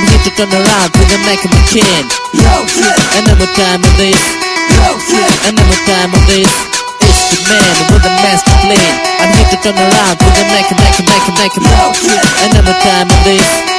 I need to turn around with the mic in my chin. Another time on this, another time on this. It's the man with the master plan. I need to turn around with the mic, another time on this.